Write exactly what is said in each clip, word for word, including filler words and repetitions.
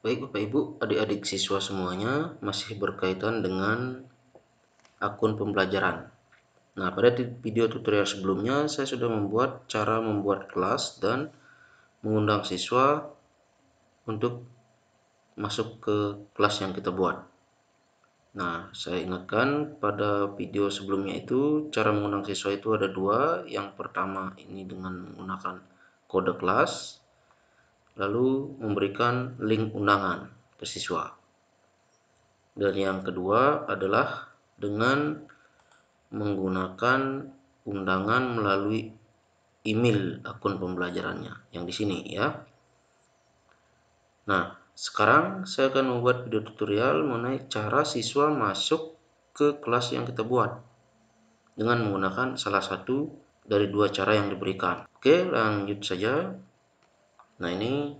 Baik Bapak Ibu, adik-adik siswa semuanya, masih berkaitan dengan akun pembelajaran. Nah, pada video tutorial sebelumnya saya sudah membuat cara membuat kelas dan mengundang siswa untuk masuk ke kelas yang kita buat. Nah, saya ingatkan pada video sebelumnya itu cara mengundang siswa itu ada dua. Yang pertama ini dengan menggunakan kode kelas, lalu memberikan link undangan ke siswa. Dan yang kedua adalah dengan menggunakan undangan melalui email akun pembelajarannya yang di sini ya. Nah, sekarang saya akan membuat video tutorial mengenai cara siswa masuk ke kelas yang kita buat dengan menggunakan salah satu dari dua cara yang diberikan. Oke, lanjut saja. Nah, ini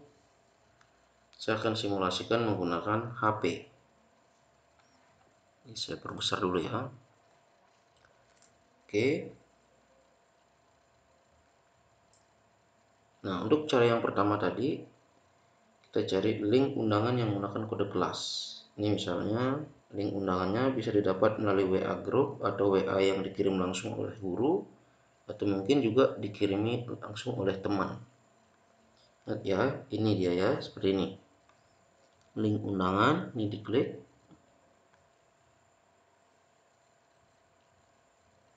saya akan simulasikan menggunakan H P. Ini saya perbesar dulu ya. Oke. Nah, untuk cara yang pertama tadi, kita cari link undangan yang menggunakan kode kelas. Ini misalnya, link undangannya bisa didapat melalui W A group atau W A yang dikirim langsung oleh guru, atau mungkin juga dikirimi langsung oleh teman. Ya, ini dia ya, seperti ini. Link undangan, ini diklik.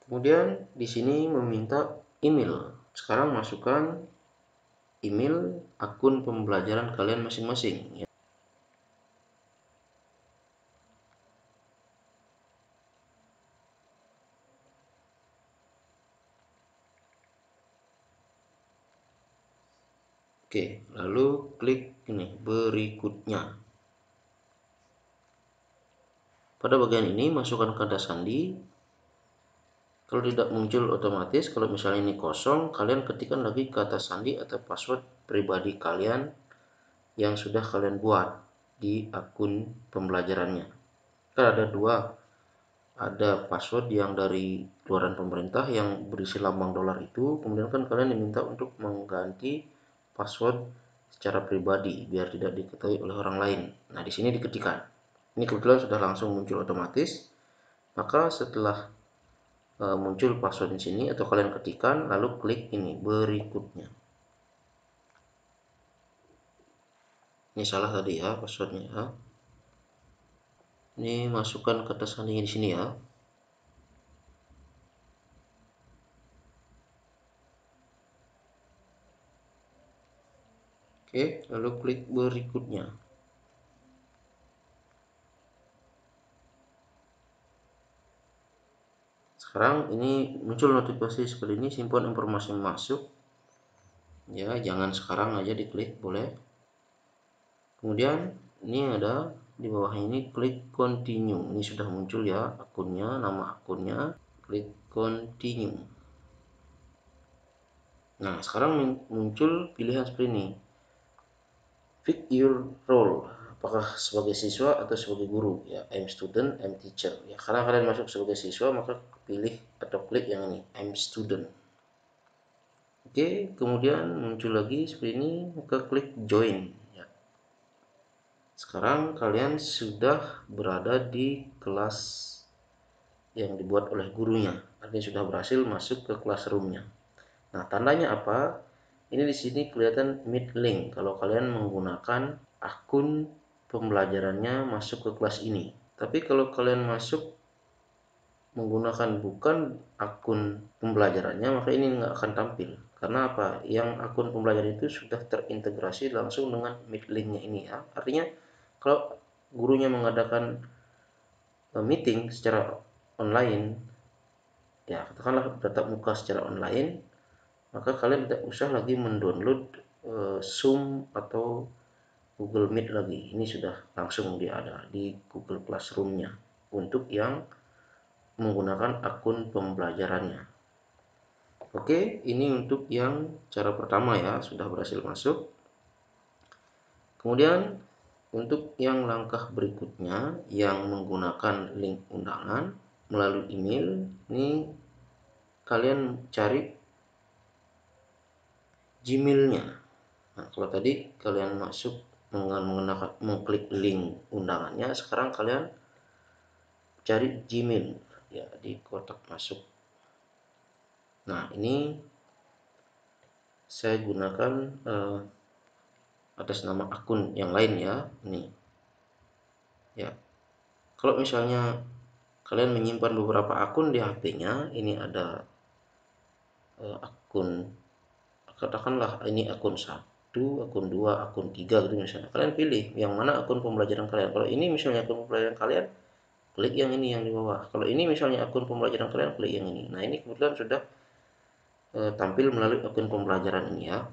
Kemudian di sini meminta email. Sekarang masukkan email akun pembelajaran kalian masing-masing ya. Oke, lalu klik ini berikutnya. Pada bagian ini masukkan kata sandi. Kalau tidak muncul otomatis, kalau misalnya ini kosong, kalian ketikkan lagi kata sandi atau password pribadi kalian yang sudah kalian buat di akun pembelajarannya. Kan ada dua, ada password yang dari keluaran pemerintah yang berisi lambang dolar itu, kemudian kan kalian diminta untuk mengganti password secara pribadi biar tidak diketahui oleh orang lain. Nah, di sini diketikkan. Ini kebetulan sudah langsung muncul otomatis. Maka setelah e, muncul password di sini atau kalian ketikkan lalu klik ini berikutnya. Ini salah tadi ya passwordnya. Ya. Ini masukkan kata sandinya di sini ya. Oke, lalu klik berikutnya. Sekarang ini muncul notifikasi seperti ini, simpan informasi masuk. Ya, jangan sekarang aja diklik, boleh. Kemudian ini ada di bawah ini klik continue. Ini sudah muncul ya akunnya, nama akunnya. Klik continue. Nah, sekarang muncul pilihan seperti ini. Pick your role, apakah sebagai siswa atau sebagai guru ya. I'm student, I'm teacher ya. Karena kalian masuk sebagai siswa maka pilih atau klik yang ini, I'm student. Oke, kemudian muncul lagi seperti ini maka klik join ya. Sekarang kalian sudah berada di kelas yang dibuat oleh gurunya, artinya sudah berhasil masuk ke classroomnya. Nah, tandanya apa? Ini di sini kelihatan meet link kalau kalian menggunakan akun pembelajarannya masuk ke kelas ini. Tapi kalau kalian masuk menggunakan bukan akun pembelajarannya maka ini nggak akan tampil. Karena apa? Yang akun pembelajaran itu sudah terintegrasi langsung dengan meet linknya ini ya. Artinya kalau gurunya mengadakan meeting secara online, ya katakanlah tatap muka secara online, maka kalian tidak usah lagi mendownload e, Zoom atau Google Meet lagi. Ini sudah langsung dia ada di Google Classroom-nya untuk yang menggunakan akun pembelajarannya. Oke, ini untuk yang cara pertama ya, sudah berhasil masuk. Kemudian untuk yang langkah berikutnya yang menggunakan link undangan melalui email, ini kalian cari Gmail-nya. Nah, kalau tadi kalian masuk dengan menggunakan mengklik link undangannya. Sekarang kalian cari Gmail ya di kotak masuk. Nah, ini saya gunakan eh, atas nama akun yang lain ya, ini. Ya. Kalau misalnya kalian menyimpan beberapa akun di H P-nya, ini ada eh, akun, katakanlah ini akun satu, akun dua, akun tiga gitu misalnya. Kalian pilih yang mana akun pembelajaran kalian. Kalau ini misalnya akun pembelajaran kalian, klik yang ini yang di bawah. Kalau ini misalnya akun pembelajaran kalian, klik yang ini. Nah, ini kebetulan sudah e, tampil melalui akun pembelajaran ini ya.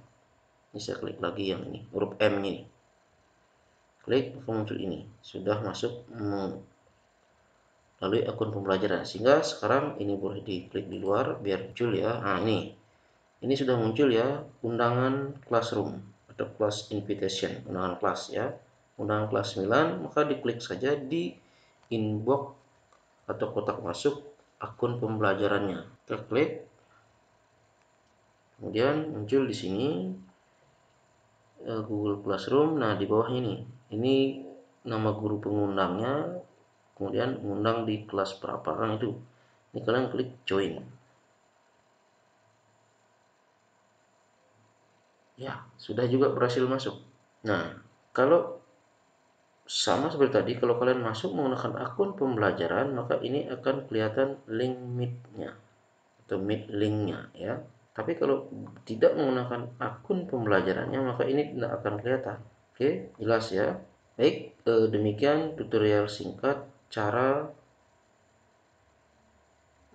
Ini saya klik lagi yang ini, huruf M ini. Klik muncul ini, sudah masuk melalui akun pembelajaran. Sehingga sekarang ini boleh diklik di luar biar muncul ya. Nah, ini. Ini sudah muncul ya, undangan classroom atau class invitation, undangan kelas ya. Undangan kelas sembilan, maka diklik saja di inbox atau kotak masuk akun pembelajarannya. Kita klik, kemudian muncul di sini Google Classroom. Nah, di bawah ini, ini nama guru pengundangnya, kemudian mengundang di kelas berapa orang itu. Ini kalian klik join. Ya, sudah juga berhasil masuk. Nah, kalau sama seperti tadi, kalau kalian masuk menggunakan akun pembelajaran, maka ini akan kelihatan link meet-nya atau meet link-nya ya. Tapi kalau tidak menggunakan akun pembelajarannya, maka ini tidak akan kelihatan. Oke, jelas ya. Baik, eh, demikian tutorial singkat cara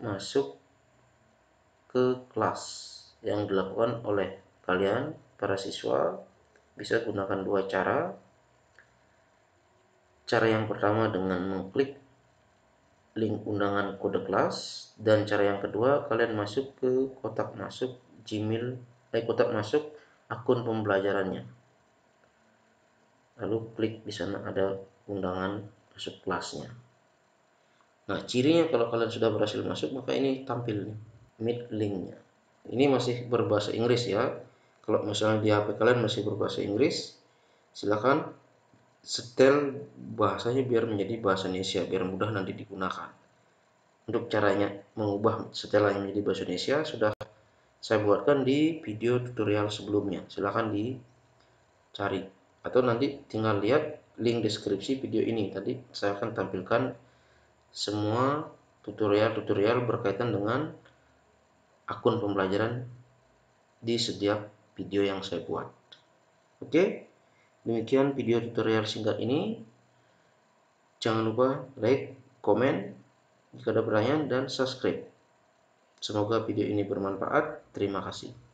masuk ke kelas yang dilakukan oleh kalian para siswa. Bisa gunakan dua cara. Cara yang pertama dengan mengklik link undangan kode kelas, dan cara yang kedua kalian masuk ke kotak masuk Gmail, eh kotak masuk akun pembelajarannya. Lalu klik di sana ada undangan masuk kelasnya. Nah, cirinya kalau kalian sudah berhasil masuk, maka ini tampil meet link-nya. Ini masih berbahasa Inggris ya. Kalau misalnya di H P kalian masih berbahasa Inggris, silakan setel bahasanya biar menjadi bahasa Indonesia, biar mudah nanti digunakan. Untuk caranya mengubah setelan menjadi bahasa Indonesia sudah saya buatkan di video tutorial sebelumnya. Silahkan dicari atau nanti tinggal lihat link deskripsi video ini. Tadi saya akan tampilkan semua tutorial-tutorial berkaitan dengan akun pembelajaran di setiap video yang saya buat. Oke? Okay? Demikian video tutorial singkat ini. Jangan lupa like, komen jika ada pertanyaan, dan subscribe. Semoga video ini bermanfaat. Terima kasih.